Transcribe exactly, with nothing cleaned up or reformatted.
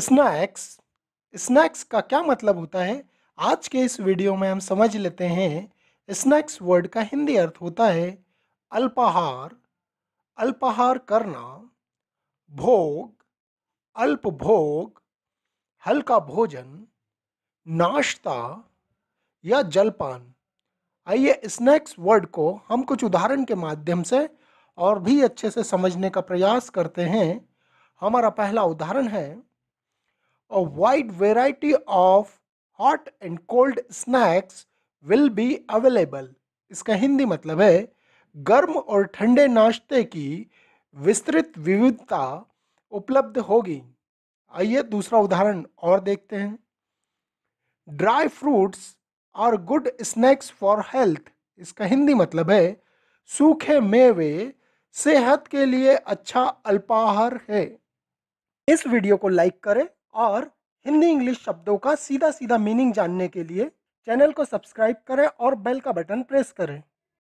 Snacks. Snacks का क्या मतलब होता है, आज के इस वीडियो में हम समझ लेते हैं। स्नैक्स वर्ड का हिंदी अर्थ होता है अल्पाहार, अल्पाहार करना, भोग, अल्प भोग, हल्का भोजन, नाश्ता या जलपान। आइए स्नैक्स वर्ड को हम कुछ उदाहरण के माध्यम से और भी अच्छे से समझने का प्रयास करते हैं। हमारा पहला उदाहरण है a wide variety of hot and cold snacks will be available. इसका हिंदी मतलब है गर्म और ठंडे नाश्ते की विस्तृत विविधता उपलब्ध होगी। आइए दूसरा उदाहरण और देखते हैं। ड्राई फ्रूट्स और गुड स्नैक्स फॉर हेल्थ। इसका हिंदी मतलब है सूखे मेवे सेहत के लिए अच्छा अल्पाहार है। इस वीडियो को लाइक करें और हिंदी इंग्लिश शब्दों का सीधा सीधा मीनिंग जानने के लिए चैनल को सब्सक्राइब करें और बेल का बटन प्रेस करें।